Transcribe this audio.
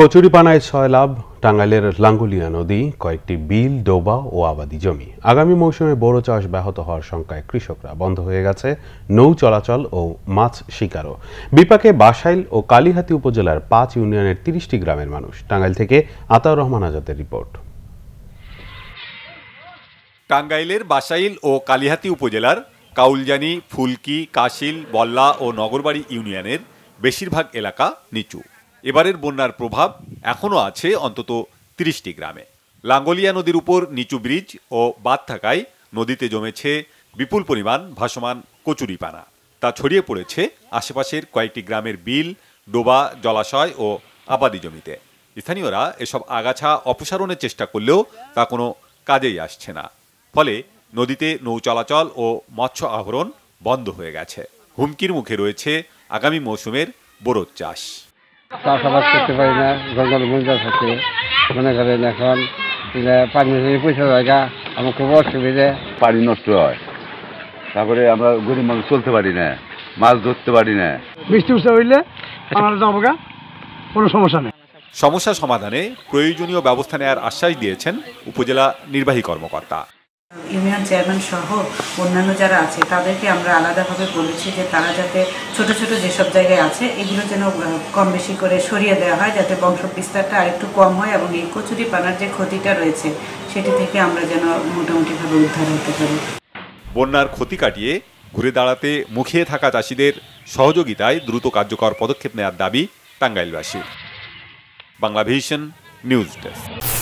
কচুরিপানায় সয়লাভ, টাঙ্গাইলের লাঙ্গলিয়া নদী, কয়েকটি বিল, ডোবা ও আবাদি জমি। আগামী মৌসুমে বোরো চাষ ব্যাহত হওয়ার শঙ্কায় কৃষকরা বন্ধ হয়ে গেছে নৌ চলাচল ও মাছ শিকারও। বিপাকে বাসাইল ও কালিহাতী উপজেলার ৫ ইউনিয়নের ৩০টি গ্রামের মানুষ। টাঙ্গাইল থেকে আতাউর রহমান আজাদের রিপোর্ট। টাঙ্গাইলের বাসাইল ও কালিহাতী উপজেলার কাউলজানি, ফুলকি, কাশিল, বল্লা ও নগরবাড়ি ইউনিয়নের বেশিরভাগ এলাকা নিচু। এবারের বন্যার প্রভাব এখনও আছে অন্তত ৩০টি গ্রামে। লাঙ্গলিয়া নদীর উপর নিচু ব্রিজ ও বাঁধ থাকায় নদীতে জমেছে বিপুল পরিমাণ ভাসমান কচুরিপানা। তা ছড়িয়ে পড়েছে আশেপাশের কয়েকটি গ্রামের বিল, ডোবা, জলাশয় ও আবাদি জমিতে। স্থানীয়রা এসব আগাছা অপসারণের চেষ্টা করলেও তা কোনো কাজেই আসছে না। ফলে নদীতে নৌ চলাচল ও মৎস্য আহরণ বন্ধ হয়ে গেছে। হুমকির মুখে রয়েছে আগামী মৌসুমের বোরো চাষ। চাষাবাদ করতে পারি না, জঙ্গল গুঞ্জাস আছে। মনে করেন এখন পানি পয়সা জায়গা আমার খুব অসুবিধা, পানি নষ্ট হয়। তারপরে আমরা গরিব মানুষ চলতে পারি না, মাছ ধরতে পারি না। বৃষ্টি উৎসা হইলে কোনো সমস্যা নেই। সমস্যা সমাধানে প্রয়োজনীয় ব্যবস্থা নেওয়ার আশ্বাস দিয়েছেন উপজেলা নির্বাহী কর্মকর্তা। ইউনিয়ন চেয়ারম্যান সহ অন্যান্য যারা আছে তাদেরকে আমরা আলাদাভাবে বলেছি যে তারা যাতে ছোট ছোট যেসব জায়গায় আছে এগুলো যেন কম বেশি করে সরিয়ে দেওয়া হয়, যাতে বংশ বিস্তারটা আরেকটু কম হয় এবং এই কচুরিপানার যে ক্ষতিটা রয়েছে সেটি থেকে আমরা যেন মোটামুটিভাবে উদ্ধার হতে পারি। বন্যার ক্ষতি কাটিয়ে ঘুরে দাঁড়াতে মুখিয়ে থাকা চাষিদের সহযোগিতায় দ্রুত কার্যকর পদক্ষেপ নেওয়ার দাবি টাঙ্গাইলবাসীর। Bangla vision news desk.